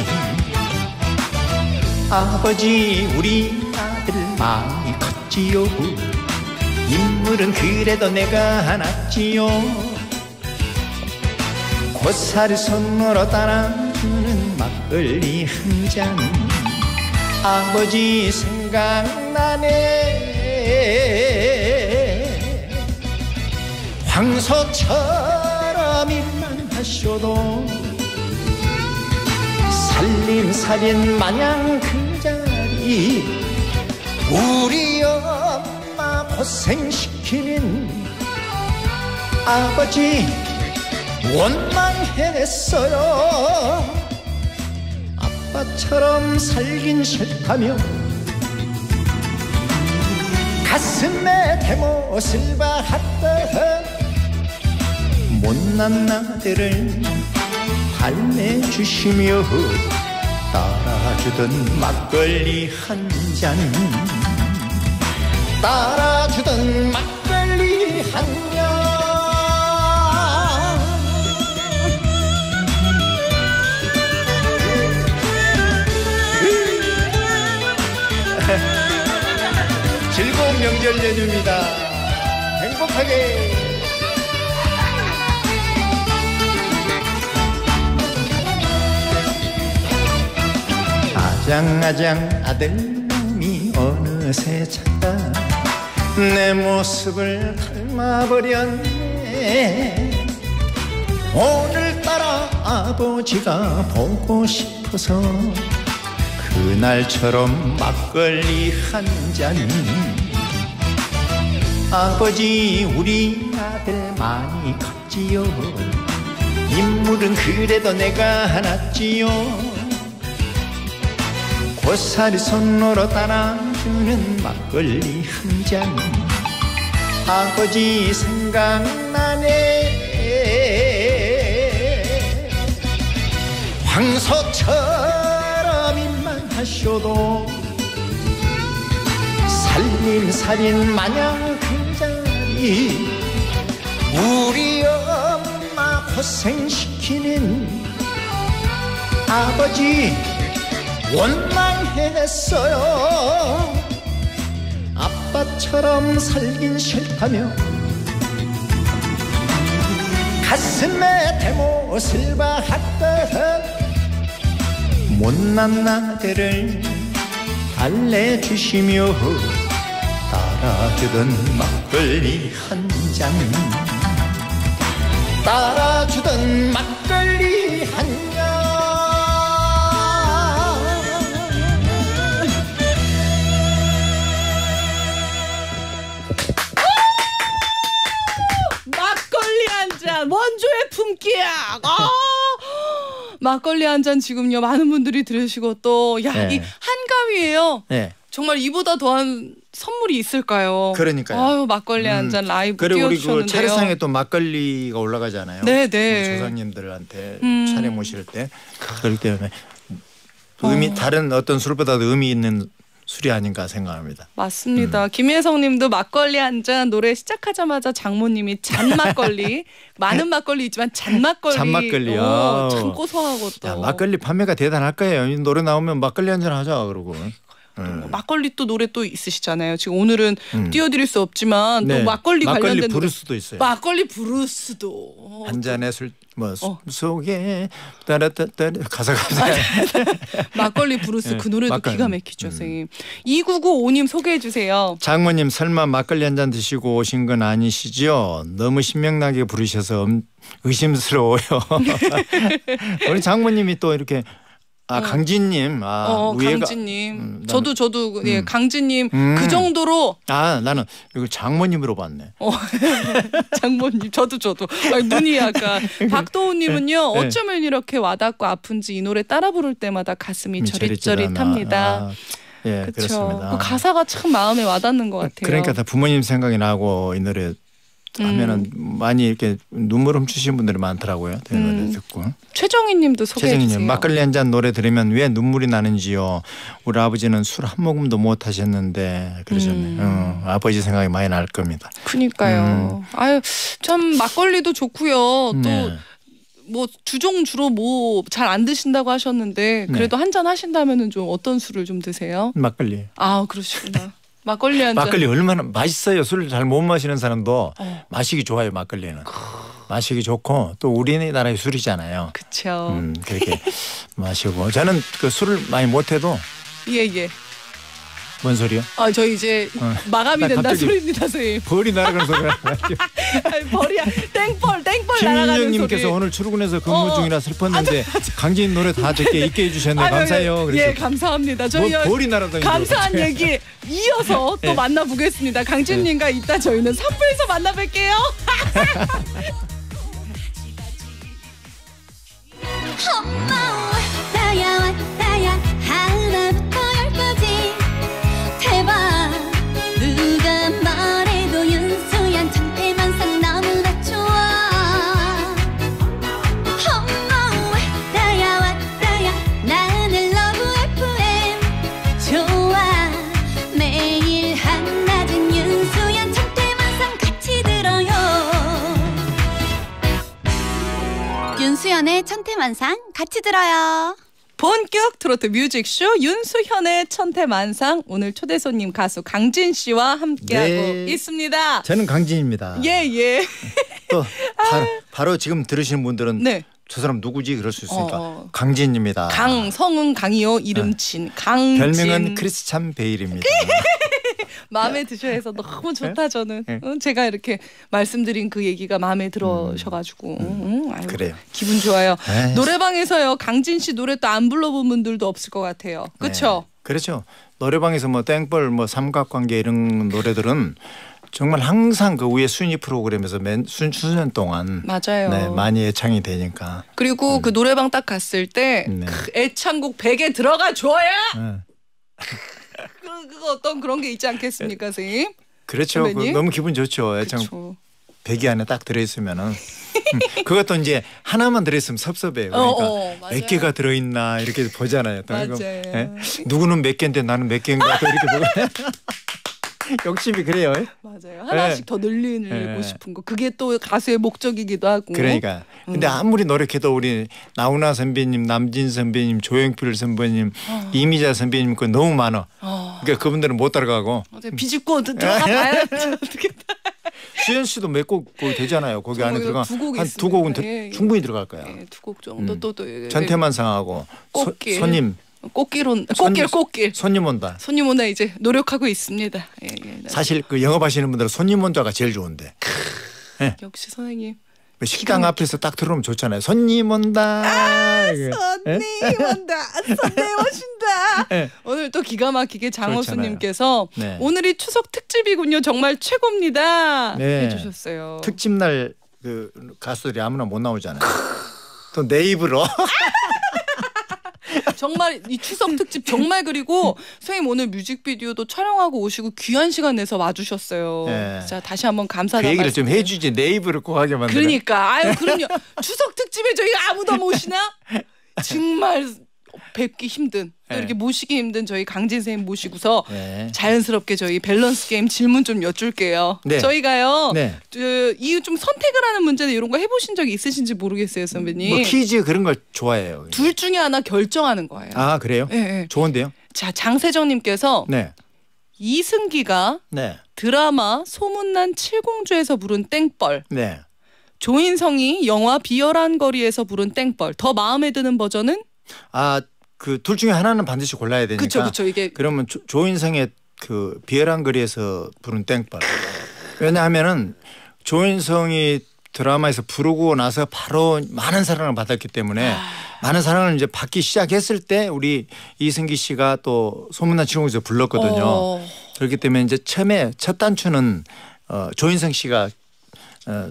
아버지 우리 아들 많이 컸지요 인물은 그래도 내가 하났지요 고사리 손으로 따라주는 막걸리 한 잔 아버지 생각나네 황소처럼만 하셔도 살림살인 마냥 그 자리 우리 엄마 고생시키는 아버지 원망해냈어요. 아빠처럼 살긴 싫다며 가슴에 대못을 박았던 못난 나들을 달래주시며 따라주던 막걸리 한 잔, 따라주던 막걸리 한 잔. 즐거운 명절 연휴입니다. 행복하게. 아장아장 아들놈이 어느새 찾다 내 모습을 닮아버렸네. 오늘따라 아버지가 보고 싶어서 그날처럼 막걸리 한 잔. 아버지 우리 아들 많이 컸지요. 인물은 그래도 내가 하나지요. 고사리 손으로 따라주는 막걸리 한 잔. 아버지 생각나네. 황소천 하셔도 살림살인 마냥 그 자리 우리 엄마 고생시키는 아버지 원망했어요. 아빠처럼 살긴 싫다며 가슴에 대못을 박았던 못난 나들을 달래주시며 따라주던 막걸리 한 잔, 따라주던 막걸리 한 잔. 막걸리 한 잔 원조의 품격. 막걸리 한 잔 지금요 많은 분들이 들으시고 또 야, 네. 이 한가위예요. 네. 정말 이보다 더한 선물이 있을까요? 그러니까요. 아유, 막걸리 한 잔 음. 라이브 그리고 띄워주셨는데요. 그리고 우리 그 차례상에 또 막걸리가 올라가잖아요. 네네. 조상님들한테 음. 차례 모실 때. 그렇기 때문에 의미 어. 다른 어떤 술보다도 의미 있는 술이 아닌가 생각합니다. 맞습니다. 음. 김혜성님도 막걸리 한 잔 노래 시작하자마자 장모님이 잔 막걸리 많은 막걸리 있지만 잔 막걸리 잔 막걸리요. 참 고소하고 또 야, 막걸리 판매가 대단할 거예요. 노래 나오면 막걸리 한 잔 하자 그러고. 음. 막걸리 또 노래 또 있으시잖아요. 지금 오늘은 음. 띄워드릴 수 없지만 네. 또 막걸리, 막걸리 관련된 브루스도 노래. 있어요. 막걸리 브루스도 한 잔의 술 뭐 어. 속에 따라따따 가사가 막걸리 브루스 그 노래도 막걸리. 기가 막히죠, 선생님. 음. 이구구오 님 소개해 주세요. 장모님 설마 막걸리 한 잔 드시고 오신 건 아니시죠? 너무 신명나게 부르셔서 의심스러워요. 우리 장모님이 또 이렇게. 아, 어. 강진님. 아, 어, 강진님. 음, 저도 저도 음. 예, 강진님 음. 그 정도로. 아, 나는 이거 장모님으로 봤네. 어, 장모님. 저도 저도. 아니, 눈이 약간. 박도우님은요. 어쩌면 이렇게 와닿고 아픈지 이 노래 따라 부를 때마다 가슴이 저릿저릿합니다. 아, 예, 그쵸? 그렇습니다. 그 가사가 참 마음에 와닿는 것 같아요. 그러니까 다 부모님 생각이 나고 이 노래. 하면은 음. 많이 이렇게 눈물 훔치시는 분들이 많더라고요. 음. 듣고. 최정희님도 소개해주세요. 막걸리 한 잔 노래 들으면 왜 눈물이 나는지요. 우리 아버지는 술 한 모금도 못 하셨는데 그러셨네요. 음. 어, 아버지 생각이 많이 날 겁니다. 그러니까요. 음. 아유 참 막걸리도 좋고요. 또. 네. 뭐 주종 주로 뭐 잘 안 드신다고 하셨는데 그래도 네. 한 잔 하신다면은 좀 어떤 술을 좀 드세요? 막걸리. 아 그러시구나. 막걸리 한 잔. 막걸리 얼마나 맛있어요. 술 잘 못 마시는 사람도 어. 마시기 좋아요. 막걸리는. 크... 마시기 좋고 또 우리나라의 술이잖아요. 그렇죠. 음, 그렇게 마시고 저는 그 술을 많이 못해도. 예예. 예. 뭔 소리요? 아, 저 이제 어. 마감이 된다 소리입니다, 선생님. 벌이 날아가는 소리가 나요. 벌이야. 땡벌 땡벌 날아가는 소리. 김윤님께서 오늘 출근해서 근무 중이라 슬펐는데 아, 저, 강진 노래 다 듣게 있게 해주셨네요. 아, 감사해요. 그래서. 예, 감사합니다. 저희 뭐, 벌이 날아다니는 감사한 어떡해. 얘기 이어서 또 네. 만나보겠습니다. 강진님과 네. 이따 저희는 삼 부에서 만나뵐게요. 엄마 왔다야 왔다야 하나부터 열까지 대박 누가 말해도 윤수현 천태만상 너무나 좋아 엄마 왔다야 왔다야 나는 러브에프엠 좋아 매일 한낮은 윤수현 천태만상 같이 들어요 윤수현의 천태만상 같이 들어요. 본격 트로트 뮤직쇼 윤수현의 천태만상 오늘 초대 손님 가수 강진 씨와 함께하고 네. 있습니다. 저는 강진입니다. 예예. 예. 또 바로, 바로 지금 들으시는 분들은 네. 저 사람 누구지 그럴 수 있으니까 어, 강진입니다. 강 성은 강이요 이름 진 네. 강진. 별명은 크리스찬 베일입니다. 마음에 드셔 해서 너무 좋다 저는. 네? 네. 제가 이렇게 말씀드린 그 얘기가 마음에 들으셔가지고 음. 음. 그래요. 기분 좋아요. 에이. 노래방에서요 강진 씨 노래 또 안 불러본 분들도 없을 것 같아요. 그렇죠? 네. 그렇죠. 노래방에서 뭐 땡벌 뭐 삼각관계 이런 노래들은 정말 항상 그 위에 순위 프로그램에서 맨 순, 수년 동안 맞아요. 네, 많이 애창이 되니까. 그리고 음. 그 노래방 딱 갔을 때 네. 그 애창곡 백에 들어가 줘야. 네. 그, 그거 어떤 그런 게 있지 않겠습니까 선생님? 그렇죠. 그, 너무 기분 좋죠. 애창 백이 안에 딱 들어있으면은 그것도 이제 하나만 들어있으면 섭섭해요. 그러니까 어, 어, 몇 개가 들어있나 이렇게 보잖아요. 맞아요. 네? 누구는 몇 개인데 나는 몇 개인가 또 이렇게 보고 욕심이 그래요. 맞아요. 하나씩 네. 더 늘리고 네. 싶은 거. 그게 또 가수의 목적이기도 하고. 그러니까. 음. 근데 아무리 노력해도 우리 나훈아 선배님, 남진 선배님, 조용필 선배님, 어. 이미자 선배님 거 너무 많아. 어. 그러니까 그분들은 못 따라가고. 비집고 들어가 봐야지. 어떻게 수현 씨도 몇 곡 되잖아요. 거기 안에 들어가 한 두 곡은 예, 예. 충분히 들어갈 거야. 예, 두 곡 정도 음. 또, 또 예, 천태만상하고 소, 손님. 꽃길온 꽃길 꽃길 손님 온다 손님 온다 이제 노력하고 있습니다. 예, 예, 사실 그 영업하시는 분들은 손님 온다가 제일 좋은데 네. 역시 선생님 식당 기간... 앞에서 딱 들어오면 좋잖아요. 손님 온다 아, 손님 네? 온다 손님 오신다 네. 오늘 또 기가 막히게 장호수님께서 네. 오늘이 추석 특집이군요 정말 최고입니다 네. 해주셨어요. 특집 날 그 가수들이 아무나 못 나오잖아요. 또 내 입으로 정말 이 추석 특집 정말 그리고 선생님 오늘 뮤직비디오도 촬영하고 오시고 귀한 시간 내서 와주셨어요. 네. 자 다시 한번 감사드립니다. 그 얘기를 말씀을. 좀 해주지 내 입으로 고하게 만드는. 그러니까 아유 그럼요. 추석 특집에 저희가 아무도 모시나 정말 뵙기 힘든 또 네. 이렇게 모시기 힘든 저희 강진 선생님 모시고서 네. 자연스럽게 저희 밸런스 게임 질문 좀 여쭐게요. 네. 저희가요 네. 그 이 좀 선택을 하는 문제는 이런 거 해보신 적이 있으신지 모르겠어요 선배님. 뭐 퀴즈 그런 걸 좋아해요. 둘 중에 하나 결정하는 거예요. 아 그래요? 네, 네. 좋은데요. 자 장세정님께서 네. 이승기가 네. 드라마 소문난 칠공주에서 부른 땡벌 네. 조인성이 영화 비열한 거리에서 부른 땡벌 더 마음에 드는 버전은? 아, 그 둘 중에 하나는 반드시 골라야 되니까. 그렇죠, 그렇죠. 이게 그러면 조, 조인성의 그 비열한 거리에서 부른 땡벌. 왜냐하면은 조인성이 드라마에서 부르고 나서 바로 많은 사랑을 받았기 때문에 아... 많은 사랑을 이제 받기 시작했을 때 우리 이승기 씨가 또 소문난 친구에서 불렀거든요. 어... 그렇기 때문에 이제 처음에 첫 단추는 어, 조인성 씨가. 어,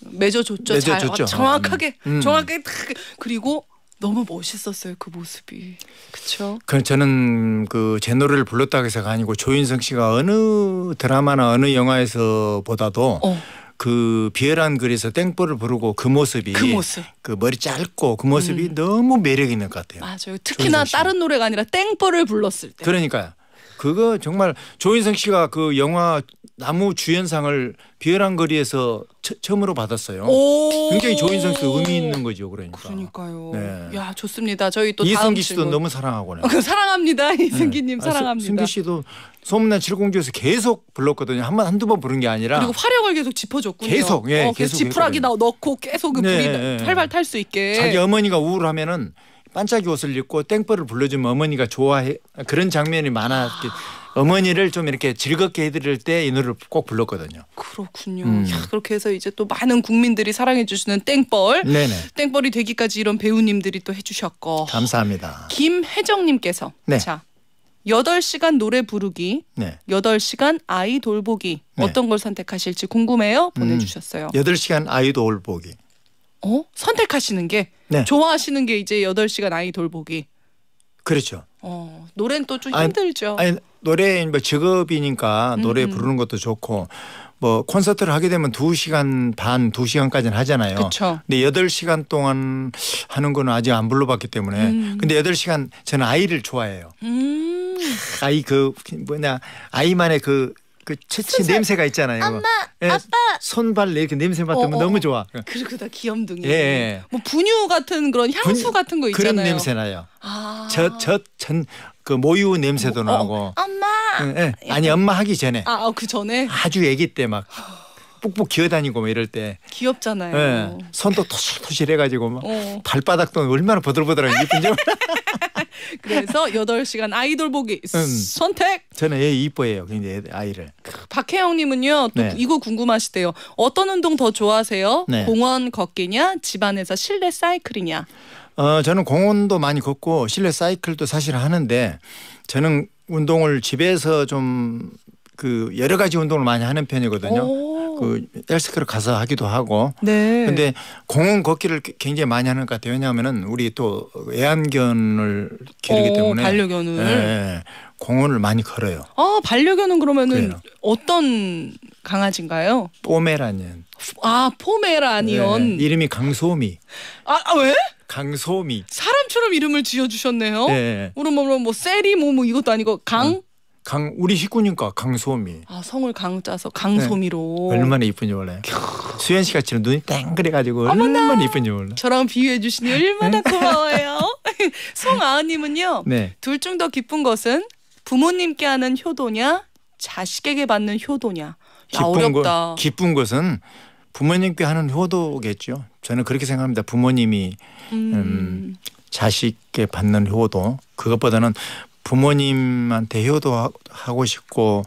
맺어줬죠. 맺어줬죠. 잘, 정확하게, 음, 음. 정확하게 딱 그리고. 너무 멋있었어요 그 모습이. 그렇죠. 그 저는 그 제 노래를 불렀다고 해서가 아니고 조인성 씨가 어느 드라마나 어느 영화에서 보다도 어. 그 비열한 거리에서 땡벌을 부르고 그 모습이 그 모습. 그 머리 짧고 그 모습이 음. 너무 매력 있는 것 같아요. 맞아요. 특히나 다른 노래가 아니라 땡벌을 불렀을 때. 그러니까요. 그거 정말 조인성 씨가 그 영화 나무 주연상을 비열한 거리에서 처, 처음으로 받았어요. 굉장히 조인성 씨 의미 있는 거죠. 그러니까. 그러니까요. 네. 야 좋습니다. 저희 또 이승기 씨도 질문. 너무 사랑하고요. 어, 사랑합니다. 이승기님 네. 사랑합니다. 승기 씨도 소문난 칠공주에서 계속 불렀거든요. 한 번 한두 번 부른 게 아니라. 그리고 화력을 계속 짚어줬군요. 계속. 예, 어, 계속 지푸라기 넣고 계속 그 불이 네, 네. 활발 탈 수 있게. 자기 어머니가 우울하면은 반짝이 옷을 입고 땡벌을 불러주면 어머니가 좋아해 그런 장면이 많았기 어머니를 좀 이렇게 즐겁게 해드릴 때 이 노래를 꼭 불렀거든요. 그렇군요. 음. 야, 그렇게 해서 이제 또 많은 국민들이 사랑해 주시는 땡벌. 네네. 땡벌이 되기까지 이런 배우님들이 또 해주셨고. 감사합니다. 김혜정님께서. 네. 자, 여덟 시간 노래 부르기, 네. 여덟 시간 아이 돌보기. 네. 어떤 걸 선택하실지 궁금해요. 보내주셨어요. 음, 여덟 시간 아이 돌보기. 어? 선택하시는 게? 네. 좋아하시는 게 이제 여덟 시간 아이 돌보기. 그렇죠. 어, 노래는 또 좀 힘들죠. 아니, 아니 노래 뭐 직업이니까 노래 음음. 부르는 것도 좋고 뭐 콘서트를 하게 되면 두 시간 반, 두 시간까지는 하잖아요. 그쵸. 근데 여덟 시간 동안 하는 건 아직 안 불러봤기 때문에. 음. 근데 여덟 시간 저는 아이를 좋아해요. 음. 아이 그 뭐냐 아이만의 그 그 채취 냄새가 있잖아요. 엄마, 예, 아빠. 손발 이렇게 냄새 맡으면 어어. 너무 좋아. 그리고 다 귀염둥이. 예, 예. 뭐 분유 같은 그런 향수 분, 같은 거 있잖아요. 그런 냄새 나요. 아. 저, 저, 전 그 모유 냄새도 어, 나고. 어. 엄마. 예, 예. 아니 엄마 하기 전에. 아, 아, 그 전에. 아주 아기 때 막 뿍뿍 기어다니고 막 이럴 때. 귀엽잖아요. 예. 손도 토실토실해가지고 막 어. 발바닥도 얼마나 보들보들하게 예쁜지. 그래서 여덟 시간 아이돌 보기 음, 선택. 저는 애 이뻐해요. 굉장히 아이를. 박혜영님은요. 또 네. 이거 궁금하시대요. 어떤 운동 더 좋아하세요? 네. 공원 걷기냐? 집안에서 실내 사이클이냐? 어, 저는 공원도 많이 걷고 실내 사이클도 사실 하는데 저는 운동을 집에서 좀 그 여러 가지 운동을 많이 하는 편이거든요. 오. 그 헬스클럽 가서 하기도 하고. 네. 근데 공원 걷기를 굉장히 많이 하는 것 같아요. 왜냐하면은 우리 또 애완견을 기르기 오, 때문에 반려견을 예, 공원을 많이 걸어요. 아, 반려견은 그러면은 그래요. 어떤 강아지인가요? 포메라니언. 아, 포메라니언. 예, 이름이 강소미. 아, 아 왜? 강소미. 사람처럼 이름을 지어 주셨네요. 예. 우리 뭐 뭐 세리 뭐 뭐 이것도 아니고 강. 음. 강 우리 식구니까 강소미. 아, 성을 강 짜서 강소미로. 네. 얼마나 이쁜지 몰라요. 수현 씨가 지금 눈이 땡그래가지고 얼마나 이쁜지 몰라. 저랑 비유해 주시니 얼마나 고마워요. 송아은님은요. 네. 둘 중 더 기쁜 것은 부모님께 하는 효도냐, 자식에게 받는 효도냐. 야, 기쁜 어렵다. 거, 기쁜 것은 부모님께 하는 효도겠죠. 저는 그렇게 생각합니다. 부모님이 음. 음, 자식에게 받는 효도 그것보다는. 부모님한테 효도하고 싶고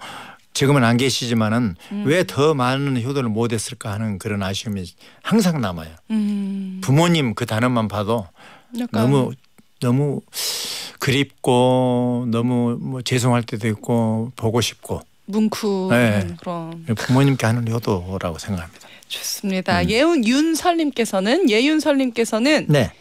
지금은 안 계시지만은 음. 왜 더 많은 효도를 못했을까 하는 그런 아쉬움이 항상 남아요. 음. 부모님 그 단어만 봐도 약간. 너무 너무 그립고 너무 뭐 죄송할 때도 있고 보고 싶고 뭉클 네. 그런 부모님께 하는 효도라고 생각합니다. 좋습니다. 음. 예은 윤설님께서는 예윤설님께서는 네.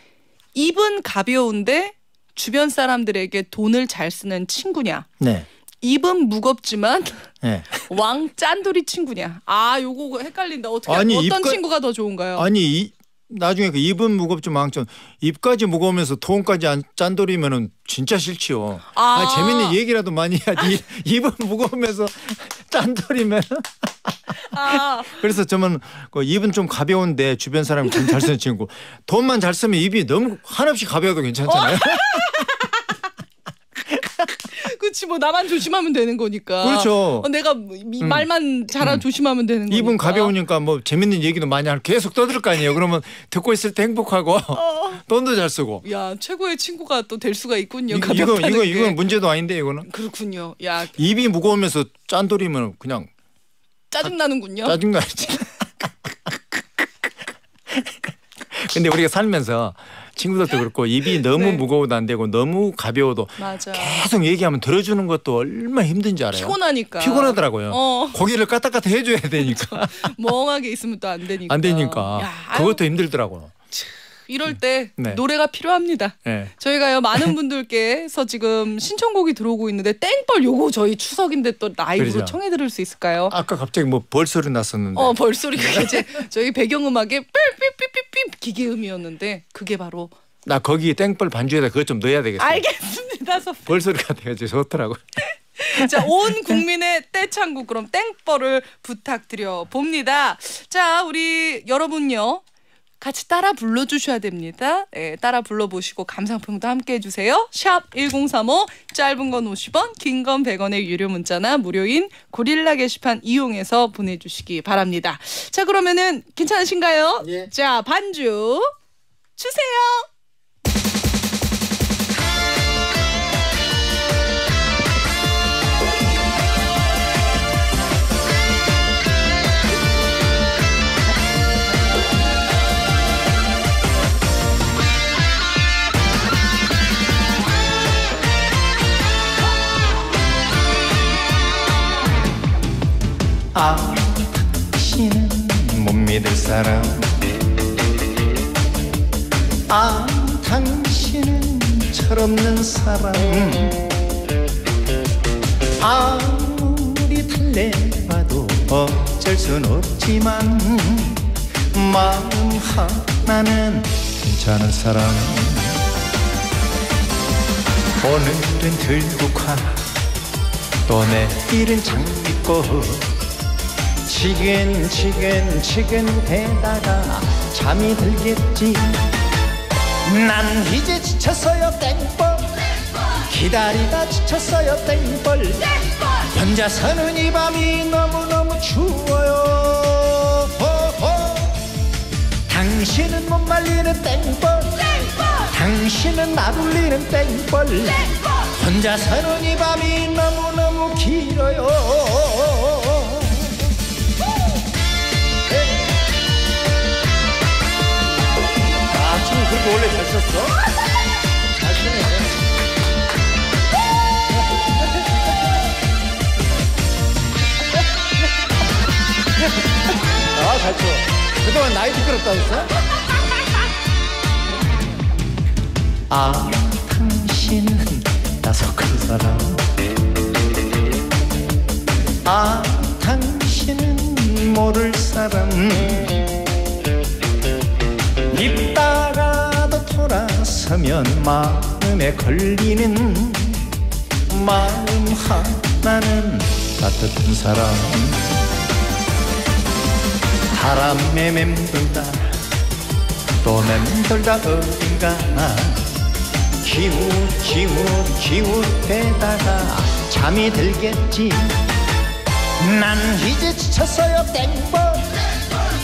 입은 가벼운데. 주변 사람들에게 돈을 잘 쓰는 친구냐? 네. 입은 무겁지만 네. 왕 짠돌이 친구냐? 아, 요거 헷갈린다. 어떻게 아니, 어떤 입가... 친구가 더 좋은가요? 아니 이, 나중에 그 입은 무겁지만 왕 짠 입까지 무거우면서 돈까지 안 짠돌이면은 진짜 싫지요. 아, 아 재밌는 얘기라도 많이 해야지. 아. 입은 무거우면서 짠돌이면. 아. 그래서 저는 입은 좀 가벼운데 주변 사람이 돈 잘 쓰는 친구. 돈만 잘 쓰면 입이 너무 한없이 가벼워도 괜찮잖아요. 어? 그렇지 뭐 나만 조심하면 되는 거니까. 그렇죠. 어, 내가 이 말만 음. 잘하 조심하면 되는 거니까. 입은 가벼우니까 뭐 재밌는 얘기도 많이 할 계속 떠들 거 아니에요. 그러면 듣고 있을 때 행복하고 어. 돈도 잘 쓰고. 야 최고의 친구가 또 될 수가 있군요. 이거 이거 이거 이건 문제도 아닌데 이거는. 그렇군요. 야 입이 무거우면서 짠돌이면 그냥. 짜증나는군요. 아, 짜증나지. 근데 우리가 살면서 친구들도 그렇고 입이 너무 네. 무거워도 안 되고 너무 가벼워도 맞아. 계속 얘기하면 들어주는 것도 얼마나 힘든지 알아요. 피곤하니까. 피곤하더라고요. 어. 고개를 까딱까딱 해줘야 되니까. 멍하게 있으면 또 안 되니까. 안 되니까. 야, 그것도 힘들더라고요. 이럴 때 네. 노래가 필요합니다. 네. 저희가요 많은 분들께서 지금 신청곡이 들어오고 있는데 땡벌 요거 저희 추석인데 또 라이브로 그렇죠. 청해 들을 수 있을까요? 아까 갑자기 뭐 벌소리 났었는데. 어 벌소리가 이제 저희 배경음악에 삐삐삐삐삐 기계음이었는데 그게 바로. 나 거기 땡벌 반주에다 그것 좀 넣어야 되겠어요. 알겠습니다. 벌소리가 돼가지고 좋더라고요. 자, 온 국민의 떼창곡 그럼 땡벌을 부탁드려 봅니다. 자 우리 여러분요. 같이 따라 불러주셔야 됩니다. 예, 따라 불러보시고 감상평도 함께 해주세요. 샵 일공삼오 짧은 건 오십 원 긴 건 백 원의 유료 문자나 무료인 고릴라 게시판 이용해서 보내주시기 바랍니다. 자 그러면은 괜찮으신가요? 예. 자 반주 주세요. 아, 신은 못 믿을 사람. 아, 당신은 철없는 사람. 아무리 달래봐도 어쩔 순 없지만 마음 하나는 괜찮은 사람. 오늘은 들국화, 또 내일은 장미꽃. 지겐 지겐 지겐 대다가 잠이 들겠지. 난 이제 지쳤어요 땡벌, 기다리다 지쳤어요 땡벌. 혼자서는 이 밤이 너무너무 추워요. 호호. 당신은 못 말리는 땡벌, 당신은 나 불리는 땡벌. 혼자서는 이 밤이 너무너무 길어요. 그렇게 원래 잘 썼어? 자신해. 아, 잘 쳐. 그동안 나이 부끄럽다고 했어? 아, 당신은 나석한 사람. 아, 당신은 모를 사람. 입다가 돌아서면 마음에 걸리는 마음 하나는 따뜻한 사람. 바람에 맴돌다 또 맴돌다 어딘가 기웃 기웃 기웃대다가 잠이 들겠지. 난 이제 지쳤어요 땡벌,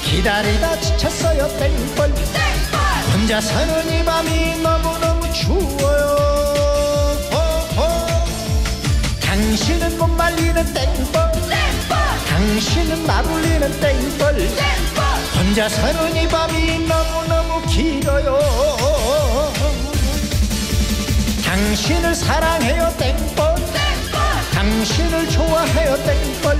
기다리다 지쳤어요 땡벌. 혼자서는 이 밤이 너무너무 추워요. 호호. 당신은 못 말리는 땡벌, 당신은 나 불리는 땡벌. 혼자서는 이 밤이 너무너무 길어요. 당신을 사랑해요 땡벌, 당신을 좋아해요 땡벌.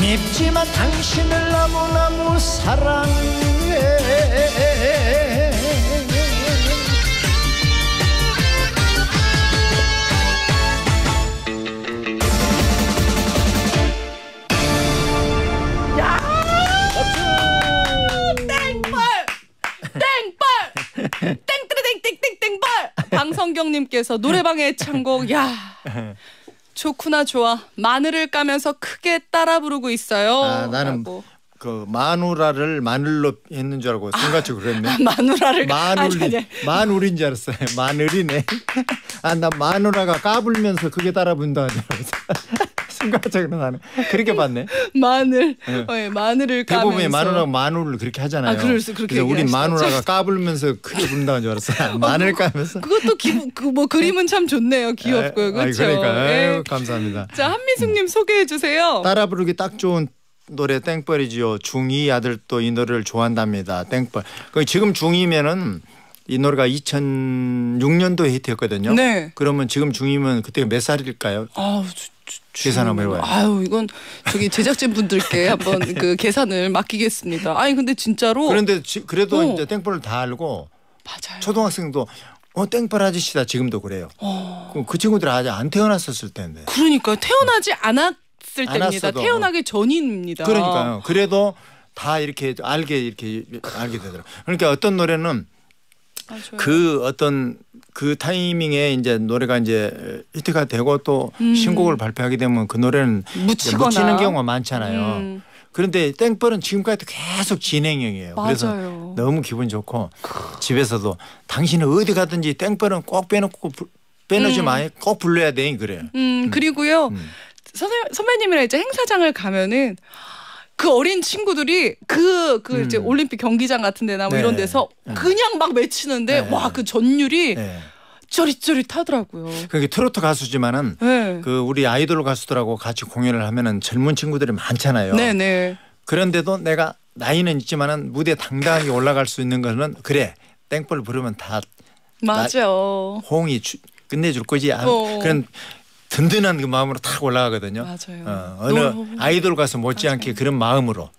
밉지만 당신을 너무너무 사랑해. 방성경님께서 노래방의 창곡 야 좋구나 좋아 마늘을 까면서 크게 따라 부르고 있어요. 아, 나는 라고. 그 마누라를 마늘로 했는 줄 알고 순간적으로 그랬네. 아, 마누라를 마눌 아니, 아니. 마눌인 줄 알았어요. 마늘이네. 아, 나 마누라가 까불면서 크게 따라 부른다는 줄 알았어. 순간적으로 나는 그렇게 봤네. 마늘, 네. 네, 마늘을 까면서. 대부분의 마누라가 마누를 그렇게 하잖아요. 아, 그럴 수 그렇게. 그래서 우린 마누라가 까불면서 크게 부른다는 줄 알았어. 마늘 까면서. 그것도 기분 그 뭐 그림은 참 좋네요. 귀엽고요. 그렇죠. 그러니까 네. 감사합니다. 자, 한미숙님 음. 소개해 주세요. 따라 부르기 딱 좋은 노래 땡벌이지요. 중이 아들도 이 노래를 좋아한답니다. 땡벌. 지금 중이면은 이 노래가 이천육 년도에 히트했거든요. 네. 그러면 지금 중이면 그때 몇 살일까요? 아우. 계산 한번 해봐요. 아유, 이건 저기 제작진 분들께 한번 그 계산을 맡기겠습니다. 아니 근데 진짜로. 그런데 지, 그래도 어. 이제 땡벌을 다 알고. 맞아요. 초등학생도 어 땡벌 아저씨다 지금도 그래요. 어. 그럼 그 친구들 아직 안 태어났었을 텐데. 그러니까 태어나지 않았을 때입니다. 태어나기 전입니다. 그러니까요. 그래도 다 이렇게 알게 이렇게 알게 되더라고요. 그러니까 어떤 노래는. 맞아요. 그 어떤 그 타이밍에 이제 노래가 이제 히트가 되고 또 음. 신곡을 발표하게 되면 그 노래는 묻히거나. 묻히는 경우가 많잖아요. 음. 그런데 땡벌은 지금까지도 계속 진행형이에요. 맞아요. 그래서 너무 기분 좋고 집에서도 당신은 어디 가든지 땡벌은 꼭 빼놓고 빼놓지 음. 마요. 꼭 불러야 돼. 그래요. 음, 음. 그리고요 음. 선생 선배님이랑 이제 행사장을 가면은. 그 어린 친구들이 그, 그 음. 이제 올림픽 경기장 같은 데나 뭐 네. 이런 데서 그냥 막 외치는데 네. 와, 그 전율이 네. 쩌릿쩌릿하더라고요. 그게 트로트 가수지만은 네. 그 우리 아이돌 가수들하고 같이 공연을 하면은 젊은 친구들이 많잖아요. 네네. 네. 그런데도 내가 나이는 있지만은 무대 당당하게 올라갈 수 있는 거는 그래 땡벌 부르면 다 맞아. 나, 호응이 주, 끝내줄 거지. 어. 그런 든든한 그 마음으로 탁 올라가거든요. 맞아요. 어, 어느 아이돌 가수 못지않게 그런 마음으로.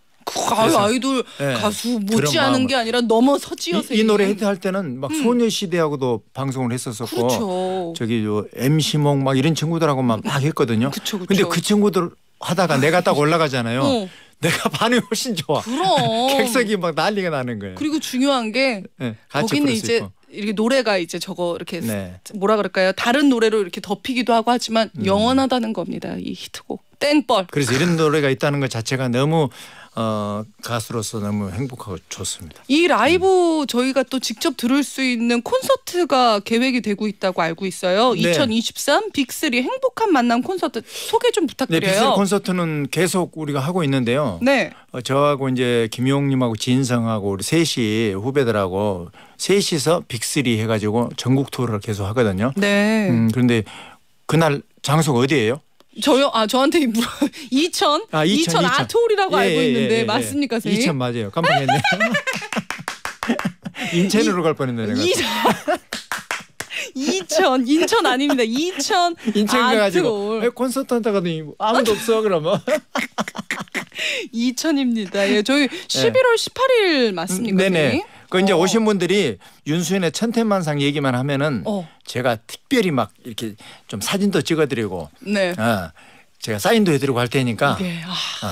아유, 아이돌 네, 가수 못지않은 게 아니라 넘어서지요. 이, 이 노래 히트할 때는 막 음. 소녀시대하고도 방송을 했었었고, 그렇죠. 저기 요 엠시몽 막 이런 친구들하고 막, 막 했거든요. 그쵸, 그쵸. 근데 그 친구들 하다가 내가 딱 올라가잖아요. 어. 내가 반응이 훨씬 좋아. 그럼 객석이 막 난리가 나는 거예요. 그리고 중요한 게 네, 거기는 이제 있고. 이렇게 노래가 이제 저거 이렇게 네. 뭐라 그럴까요? 다른 노래로 이렇게 덮이기도 하고 하지만 음. 영원하다는 겁니다. 이 히트곡 땡벌. 그래서 이런 노래가 있다는 것 자체가 너무 어, 가수로서 너무 행복하고 좋습니다. 이 라이브 음. 저희가 또 직접 들을 수 있는 콘서트가 계획이 되고 있다고 알고 있어요. 네. 이천이십삼 빅쓰리 행복한 만남 콘서트 소개 좀 부탁드려요. 네, 빅쓰리 콘서트는 계속 우리가 하고 있는데요. 네. 어, 저하고 이제 김용님하고 진성하고 우리 셋이 후배들하고 셋이서 빅쓰리 해가지고 전국 투어를 계속 하거든요. 네. 음, 그런데 그날 장소가 어디예요? 저요? 아, 저한테 물어 이천? 아, 이천 아트홀이라고 예, 알고 있는데 예, 예, 맞습니까, 예. 선생님? 이천 맞아요. 깜빡했네. 인천으로 갈 뻔했네. 이천 이천 인천 아닙니다. 이천 인천 가가지고 콘서트 한다가도 아무도 없어 그러면. 이천입니다. 예, 저희 십일월 십팔일 맞습니까? 네네. 그 이제 어. 오신 분들이 윤수현의 천태만상 얘기만 하면은 어. 제가 특별히 막 이렇게 좀 사진도 찍어드리고, 네, 어, 제가 사인도 해드리고 할 테니까. 네. 아, 어.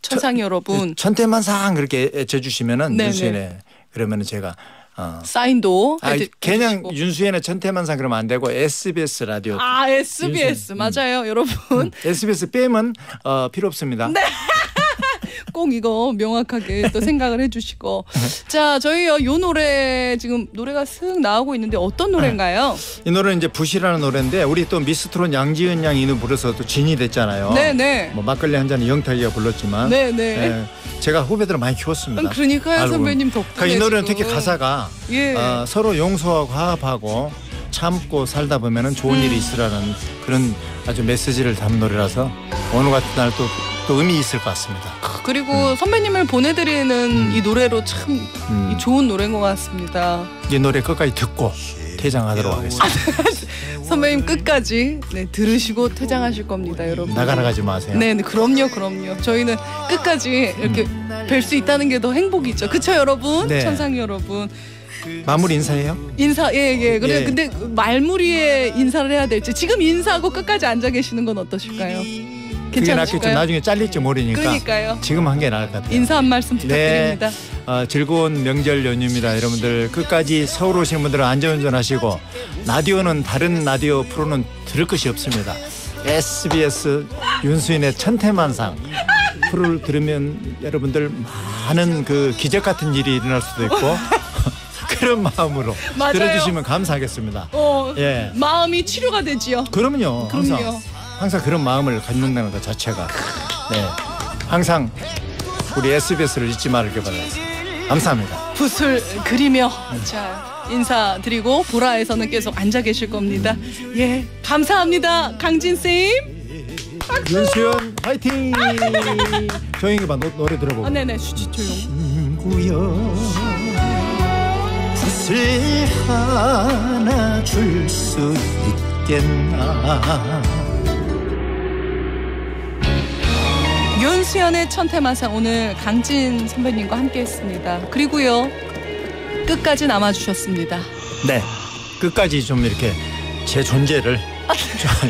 천상 여러분. 천태만상 그렇게 외쳐주시면은 윤수현의 그러면은 제가. 어. 사인도 아, 그냥 윤수현의 천태만상 그러면 안 되고 에스비에스 라디오. 아, 에스비에스 윤수현. 맞아요. 음. 여러분 에스비에스 빼면 어, 필요 없습니다. 네. 꼭 이거 명확하게 또 생각을 해주시고. 자, 저희요 이 노래 지금 노래가 슥 나오고 있는데 어떤 노래인가요? 이 노래는 이제 붓이라는 노래인데 우리 또 미스트롯 양지은 양이 이 노래 불러서 또 진이 됐잖아요. 네네. 뭐 막걸리 한 잔 영탁이가 불렀지만 네네. 네. 제가 후배들을 많이 키웠습니다. 그러니까요, 선배님 덕분에. 그러니까 이 노래는 특히 가사가 예. 어, 서로 용서하고 화합하고 참고 살다 보면은 좋은 음. 일이 있으라는 그런 아주 메시지를 담은 노래라서 어느 같은 날 또 또 의미 있을 것 같습니다. 그리고 음. 선배님을 보내드리는 음. 이 노래로 참 음. 좋은 노래인 것 같습니다. 이 노래 끝까지 듣고 퇴장하도록 하겠습니다. 선배님 끝까지 네, 들으시고 퇴장하실 겁니다, 여러분. 나가나가지 마세요. 네, 네, 그럼요, 그럼요. 저희는 끝까지 이렇게 음. 뵐 수 있다는 게 더 행복이죠. 그쵸, 여러분? 네. 천상 여러분. 마무리 인사해요? 인사 예예 예. 그래 예. 근데 말무리에 인사를 해야 될지 지금 인사하고 끝까지 앉아 계시는 건 어떠실까요? 그게 낫겠죠. 나중에 잘릴지 모르니까. 그러니까요. 지금 한 게 나을 것 같아요. 인사 한 말씀 부탁드립니다. 네. 어, 즐거운 명절 연휴입니다. 여러분들 끝까지 서울 오시는 분들은 안전운전하시고 라디오는 다른 라디오 프로는 들을 것이 없습니다. 에스비에스 윤수현의 천태만상 프로를 들으면 여러분들 많은 그 기적 같은 일이 일어날 수도 있고 그런 마음으로 맞아요. 들어주시면 감사하겠습니다. 어, 예. 마음이 치료가 되지요. 그럼요. 항상, 그럼요. 항상 그런 마음을 갖는다는 것 자체가 네. 항상 우리 에스비에스를 잊지 말게 바랍니다. 감사합니다. 붓을 그리며 음. 자, 인사드리고 보라에서는 계속 앉아 계실 겁니다. 음. 예, 감사합니다. 강진 쌤. 윤수현 파이팅. 조용히 봐. 노, 노래 들어보고. 아, 네네. 슈지 조용. 붓을 하나 줄 수 있겠나. 윤수현의 천태만상 오늘 강진 선배님과 함께했습니다. 그리고요 끝까지 남아주셨습니다. 네, 끝까지 좀 이렇게 제 존재를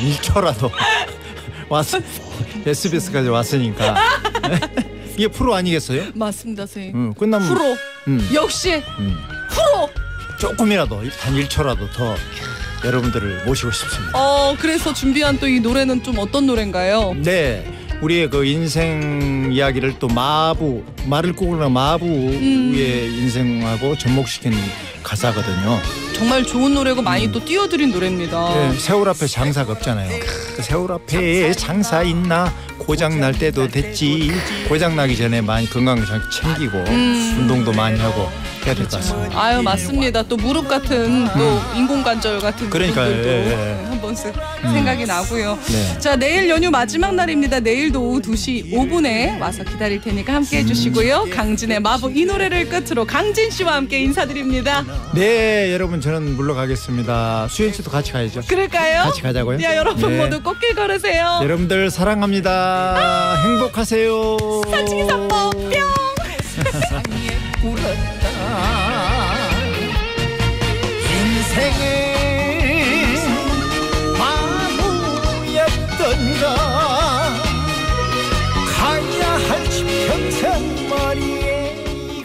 일 초라도 와서 에스비에스까지 왔으니까 이게 프로 아니겠어요? 맞습니다, 선생님. 음, 끝나면 프로 음. 역시. 음. 프로! 조금이라도 단 일 초라도 더 여러분들을 모시고 싶습니다. 어, 그래서 준비한 또 이 노래는 좀 어떤 노래인가요? 네, 우리의 그 인생 이야기를 또 마부 말을 꼬르는 마부의 음. 인생하고 접목시킨 가사거든요. 정말 좋은 노래고 많이 음. 또 띄워드린 노래입니다. 네, 세월 앞에 장사가 없잖아요. 그 세월 앞에 장사 있나 고장 날 때도 됐지. 고장 나기 전에 많이 건강 챙기고 음. 운동도 많이 하고 해야 될 것 같습니다. 아유, 맞습니다. 또 무릎 같은 또 인공관절 같은 그러니까 예, 예. 한번 모습 음. 생각이 나고요. 네. 자, 내일 연휴 마지막 날입니다. 내일도 오후 두 시 오 분에 와서 기다릴 테니까 함께 해주시고요. 음. 강진의 마법 이 노래를 끝으로 강진 씨와 함께 인사드립니다. 네, 여러분 저는 물러가겠습니다. 수현 씨도 같이 가야죠. 그럴까요? 같이 가자고요. 야, 여러분 네. 모두 꽃길 걸으세요. 여러분들 사랑합니다. 아~ 행복하세요. 사치기 삼법 뿅. 세상에 울었다. 인생의 마무였던가 가야 할지 평생 말이에요.